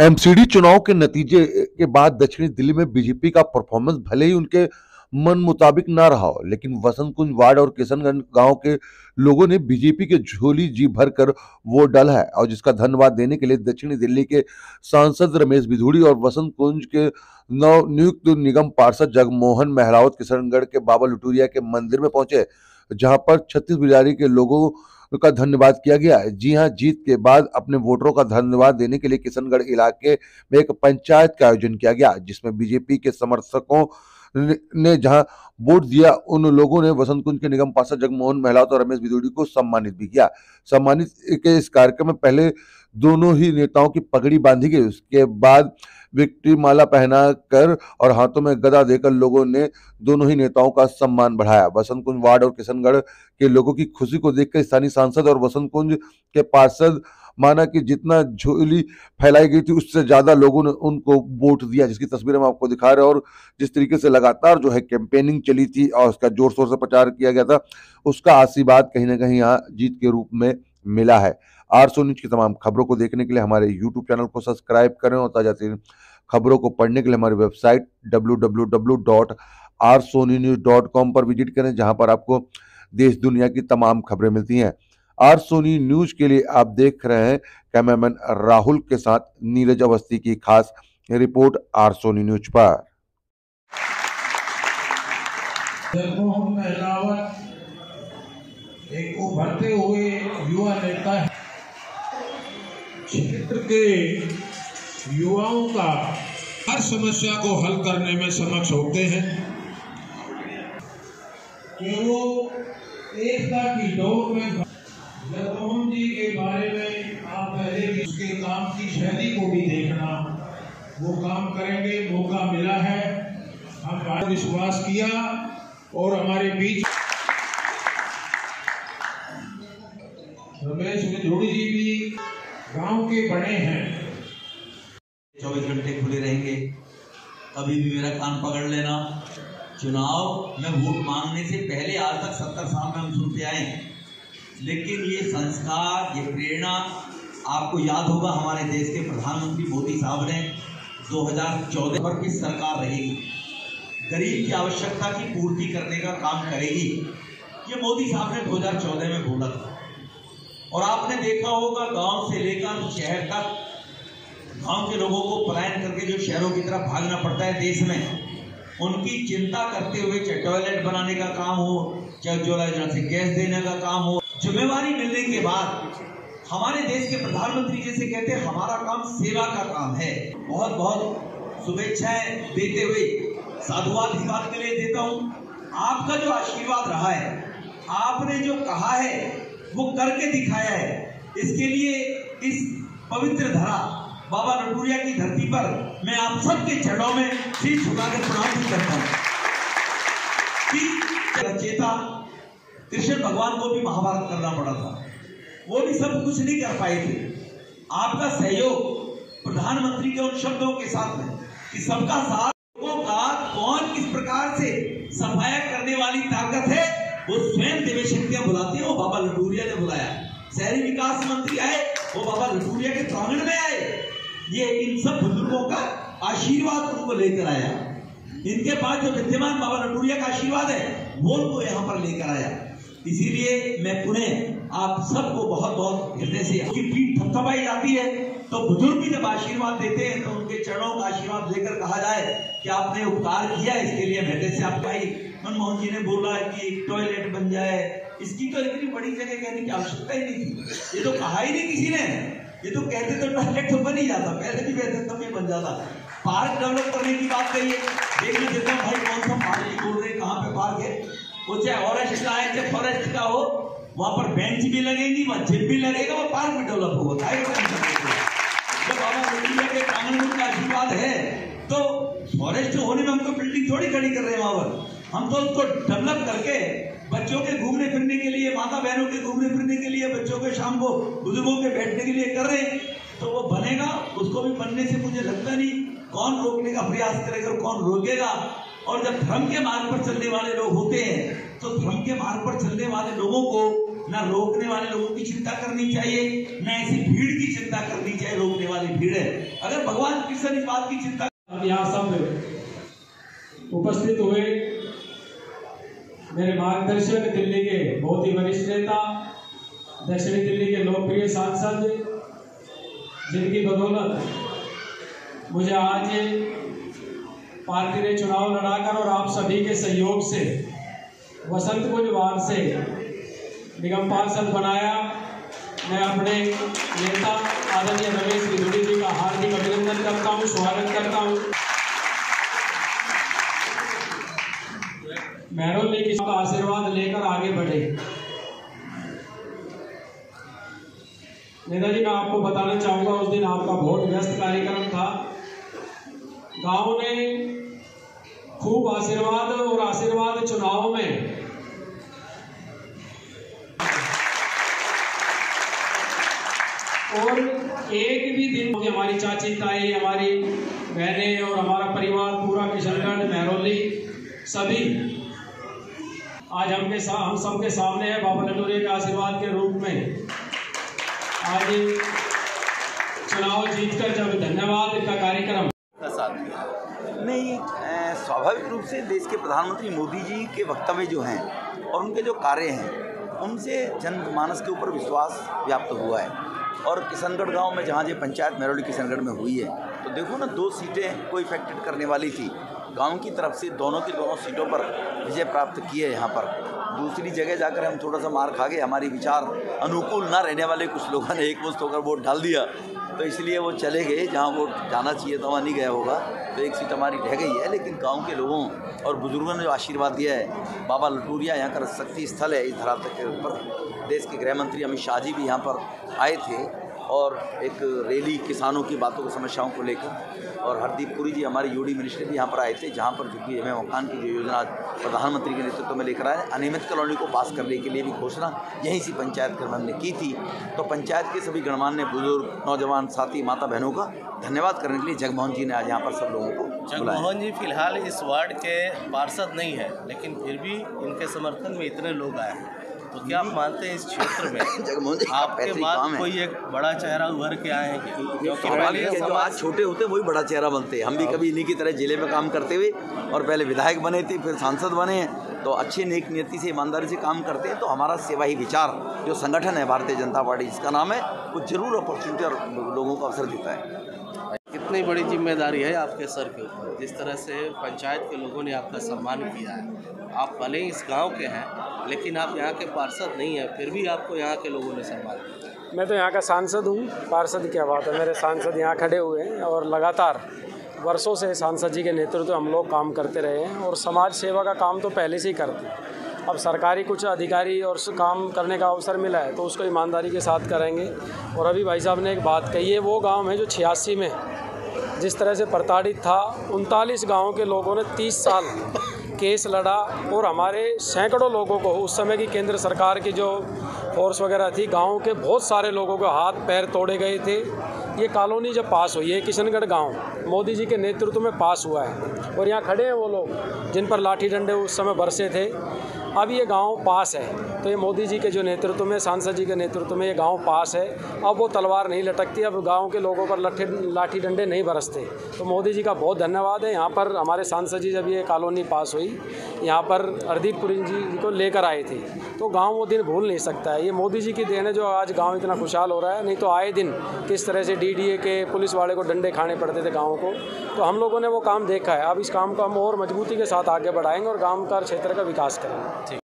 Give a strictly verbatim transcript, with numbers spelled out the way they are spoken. MCD चुनाव के नतीजे के बाद दक्षिणी दिल्ली में बीजेपी का परफॉर्मेंस भले ही उनके मन मुताबिक ना रहा हो, लेकिन वसंत कुंज वार्ड और किशनगढ़ गांव के लोगों ने बीजेपी के झोली जी भर कर वोट डाला है और जिसका धन्यवाद देने के लिए दक्षिणी दिल्ली के सांसद रमेश बिधूड़ी और वसंत कुंज के नवनियुक्त निगम पार्षद जगमोहन मेहरावत किशनगढ़ के बाबा लटूरिया के मंदिर में पहुंचे, जहाँ पर छत्तीस बिरादरी के लोगों का धन्यवाद किया गया। जी हां, जीत के बाद अपने वोटरों का धन्यवाद देने के लिए किशनगढ़ इलाके में एक पंचायत का आयोजन किया गया, जिसमें बीजेपी के समर्थकों ने जहां वोट दिया, उन लोगों ने वसंत कुंज के निगम पार्षद जगमोहन मेहरावत और रमेश बिधूड़ी को सम्मानित भी किया। सम्मानित के इस कार्यक्रम में पहले दोनों ही नेताओं की पगड़ी बांधी गई, उसके बाद विक्ट्री माला पहनाकर और हाथों में गदा देकर लोगों ने दोनों ही नेताओं का सम्मान बढ़ाया। वसंत कुंज वार्ड और किशनगढ़ के लोगों की खुशी को देखकर स्थानीय सांसद और वसंत कुंज के पार्षद माना कि जितना झोली फैलाई गई थी उससे ज्यादा लोगों ने उनको वोट दिया, जिसकी तस्वीरें हम आपको दिखा रहे हैं। और जिस तरीके से लगातार जो है कैंपेनिंग चली थी और उसका जोर शोर से प्रचार किया गया था, उसका आशीर्वाद कहीं ना कहीं यहाँ जीत के रूप में मिला है। आर सोनी न्यूज़ की तमाम खबरों को देखने के लिए हमारे यूट्यूब चैनल को सब्सक्राइब करें और ताजा तरीन खबरों को पढ़ने के लिए हमारी website W W W dot R Soni news dot com पर विजिट करें, जहां पर आपको देश दुनिया की तमाम खबरें मिलती हैं। आर सोनी न्यूज़ के लिए आप देख रहे हैं कैमरामैन राहुल के साथ नीरज अवस्थी की खास रिपोर्ट आर सोनी न्यूज़ पर। जगमोहन मेहरावत एक उभरते हुए युवा नेता है। क्षेत्र के युवाओं का हर समस्या को हल करने में समक्ष होते हैं कि वो एकता की दौड़ में। जगमोहन जी के बारे में आप पहले भी उसके काम की शैली को भी देखना, वो काम करेंगे, मौका मिला है, हम विश्वास किया और हमारे बीच रमेश बिधूड़ी जी भी गांव के बड़े हैं। चौबीस घंटे खुले रहेंगे, कभी भी मेरा कान पकड़ लेना। चुनाव में वोट मांगने से पहले आज तक सत्तर साल में हम सुनते आए, लेकिन ये संस्कार, ये प्रेरणा आपको याद होगा हमारे देश के प्रधानमंत्री मोदी साहब ने दो हज़ार चौदह पर की सरकार रहेगी, गरीब की आवश्यकता की पूर्ति करने का काम करेगी, ये मोदी साहब ने दो हज़ार चौदह में बोला था। और आपने देखा होगा गांव से लेकर शहर तक गांव के लोगों को पलायन करके जो शहरों की तरफ भागना पड़ता है देश में, उनकी चिंता करते हुए चाहे टॉयलेट बनाने का काम हो, चाहे उज्ज्वला योजना से गैस देने का काम हो, जिम्मेवारी मिलने के बाद हमारे देश के प्रधानमंत्री जैसे कहते हैं हमारा काम सेवा का काम है। बहुत बहुत शुभेच्छाएं देते हुए साधुवाद इस बात के लिए देता हूँ, आपका जो आशीर्वाद रहा है, आपने जो कहा है वो करके दिखाया है। इसके लिए इस पवित्र धरा बाबा लटूरिया की धरती पर मैं आप सबके चरणों में शीश झुकाकर प्रणाम भी करता हूँ कि रचेता कृष्ण भगवान को भी महाभारत करना पड़ा था, वो भी सब कुछ नहीं कर पाए थे। आपका सहयोग प्रधानमंत्री के उन शब्दों के साथ है कि सबका साथ, लोगों का कौन किस प्रकार से सफाया करने वाली ताकत है, वो स्वयं देवी शक्तियां बुलाती हैं, वो बाबा लटूरिया ने बुलाया। शहरी विकास मंत्री आए, वो बाबा लटूरिया के प्रांगण में आए, ये इन सब बुजुर्गों का आशीर्वाद उनको लेकर आया। इनके पास जो विद्यमान बाबा लटूरिया का आशीर्वाद है वो उनको यहाँ पर लेकर आया। इसीलिए मैं पुनः आप सबको बहुत बहुत हृदय से, उनकी पीठ थपथपाई जाती है तो बुजुर्ग भी जब आशीर्वाद देते हैं तो उनके चरणों का आशीर्वाद लेकर कहा जाए कि आपने उपकार किया, इसके लिए हृदय से आप। भाई मनमोहन जी ने बोला कि एक टॉयलेट बन जाए, इसकी तो इतनी बड़ी जगह कहने की आवश्यकता ही नहीं थी, ये तो कहा ही नहीं किसी ने, ये तो कहते तो टॉयलेट तो बन ही जाता, पहले भी वैसे तो बन जाता। पार्क डेवलप करने की बात कही है, देखने देता हूँ भाई कौन सा पार्क बोल रहे, कहाँ पे पार्क है, वो चाहे ऑरेस्ट का है चाहे फॉरेस्ट का हो, वहाँ पर बेंच भी लगेगी, वहाँ जिम भी लगेगा, वो पार्क भी डेवलप होगा। जब बाबा लटूरिया के प्रांगण का आशीर्वाद है तो फॉरेस्ट होने में हम तो बिल्डिंग थोड़ी खड़ी कर रहे हैं, वहां पर हम तो उसको डेवलप करके बच्चों के घूमने फिरने के लिए, माता बहनों के घूमने फिरने के लिए, बच्चों के शाम को बुजुर्गों के बैठने के लिए कर रहे हैं, तो वो बनेगा। उसको भी बनने से मुझे लगता नहीं कौन रोकने का प्रयास करेगा, कौन रोकेगा। और जब धर्म के मार्ग पर चलने वाले लोग होते हैं तो धर्म के मार्ग पर चलने वाले लोगों को ना रोकने वाले लोगों की चिंता करनी चाहिए, ना ऐसी भीड़ की चिंता करनी चाहिए। रोकने वाली भीड़ है। अगर भगवान कृष्ण इस बात की चिंता, यहाँ सब उपस्थित हुए मेरे मार्गदर्शक, दिल्ली के बहुत ही वरिष्ठ नेता, दक्षिणी दिल्ली के लोकप्रिय सांसद, जिनकी बदौलत मुझे आज पार्टी ने चुनाव लड़ाकर और आप सभी के सहयोग से वसंत कुंज वार्ड से निगम पार्षद बनाया। मैं अपने नेता आदरणीय रमेश बिधूड़ी जी का हार्दिक अभिनंदन करता हूँ, स्वागत करता हूँ। मेहरौली की का आशीर्वाद लेकर आगे बढ़े। नेताजी, मैं आपको बताना चाहूँगा, उस दिन आपका बहुत व्यस्त कार्यक्रम था। गांव ने खूब आशीर्वाद और आशीर्वाद चुनाव में और एक भी दिन हमारी चाची ताई, हमारी बहनें और हमारा परिवार पूरा किशनगढ़ मेहरौली सभी आज हमके साथ हम सबके सामने है। बाबा लटूरिया के आशीर्वाद के रूप में आज चुनाव जीतकर जब धन्यवाद का कार्यक्रम नहीं, स्वाभाविक रूप से देश के प्रधानमंत्री मोदी जी के वक्तव्य जो हैं और उनके जो कार्य हैं उनसे जनमानस के ऊपर विश्वास व्याप्त हुआ है। और किशनगढ़ गांव में जहाँ ये पंचायत मेहरौली किशनगढ़ में हुई है तो देखो ना, दो सीटें को इफेक्टेड करने वाली थी, गांव की तरफ से दोनों की दोनों सीटों पर विजय प्राप्त की है। यहाँ पर दूसरी जगह जाकर हम थोड़ा सा मार खा गए, हमारी विचार अनुकूल ना रहने वाले कुछ लोगों ने एकमुश्त होकर वोट डाल दिया तो इसलिए वो चले गए, जहाँ वोट जाना चाहिए था वहाँ नहीं गया होगा, तो एक सीट हमारी रह गई है। लेकिन गांव के लोगों और बुजुर्गों ने जो आशीर्वाद दिया है, बाबा लटूरिया यहाँ का शक्ति स्थल है इस धरातल के ऊपर। देश के गृह मंत्री अमित शाह जी भी यहाँ पर आए थे और एक रैली किसानों की बातों को समस्याओं को लेकर, और हरदीप पुरी जी हमारे यूडी मिनिस्टर भी यहाँ पर आए थे, जहाँ पर चूँकि एम ए मकान की जो योजना प्रधानमंत्री के नेतृत्व में लेकर आए, अनियमित कॉलोनी को पास करने के लिए भी घोषणा यहीं सी पंचायत क्रम हमने की थी। तो पंचायत के सभी गणमान्य बुजुर्ग, नौजवान साथी, माता बहनों का धन्यवाद करने के लिए जगमोहन जी ने आज यहाँ पर सब लोगों को। जगमोहन जी फिलहाल इस वार्ड के पार्षद नहीं है, लेकिन फिर भी इनके समर्थन में इतने लोग आए हैं, तो क्या आप मानते हैं इस क्षेत्र में आपके बाद कोई एक बड़ा चेहरा उभर के आए हैं? क्योंकि जो आज छोटे होते वही बड़ा चेहरा बनते हैं। हम भी कभी इन्हीं की तरह जिले में काम करते हुए और पहले विधायक बने थे, फिर सांसद बने हैं, तो अच्छे नेक नियति से ईमानदारी से काम करते हैं। तो हमारा सेवा ही विचार जो संगठन है भारतीय जनता पार्टी जिसका नाम है, वो जरूर अपॉर्चुनिटी और लोगों को अवसर देता है। कितनी बड़ी जिम्मेदारी है आपके सर के ऊपर, जिस तरह से पंचायत के लोगों ने आपका सम्मान किया है। आप भले ही इस गांव के हैं लेकिन आप यहां के पार्षद नहीं हैं, फिर भी आपको यहां के लोगों ने सम्मान किया। मैं तो यहां का सांसद हूं, पार्षद क्या बात है। मेरे सांसद यहां खड़े हुए हैं और लगातार वर्षों से सांसद जी के नेतृत्व हम लोग काम करते रहे हैं और समाज सेवा का काम तो पहले से ही करते हैं। अब सरकारी कुछ अधिकारी और काम करने का अवसर मिला है तो उसको ईमानदारी के साथ करेंगे। और अभी भाई साहब ने एक बात कही है, वो गांव है जो छियासी में जिस तरह से प्रताड़ित था, उनतालीस गांवों के लोगों ने तीस साल केस लड़ा और हमारे सैकड़ों लोगों को उस समय की केंद्र सरकार की जो फोर्स वगैरह थी, गाँव के बहुत सारे लोगों के हाथ पैर तोड़े गए थे। ये कॉलोनी जब पास हुई है किशनगढ़ गाँव, मोदी जी के नेतृत्व में पास हुआ है और यहाँ खड़े हैं वो लोग जिन पर लाठी डंडे उस समय बरसे थे। अब ये गांव पास है तो ये मोदी जी के जो नेतृत्व में, सांसद जी के नेतृत्व में ये गांव पास है। अब वो तलवार नहीं लटकती, अब गांव के लोगों पर लट्ठे लाठी डंडे नहीं बरसते। तो मोदी जी का बहुत धन्यवाद है। यहाँ पर हमारे सांसद जी जब ये कॉलोनी पास हुई यहाँ पर हरदीप पुरी जी को लेकर आए थे, तो गाँव वो दिन भूल नहीं सकता है। ये मोदी जी की देन है जो आज गाँव इतना खुशहाल हो रहा है, नहीं तो आए दिन किस तरह से डी डी ए के पुलिस वाले को डंडे खाने पड़ते थे गाँव को। तो हम लोगों ने वो काम देखा है, अब इस काम को हम और मजबूती के साथ आगे बढ़ाएंगे और गाँव का क्षेत्र का विकास करेंगे।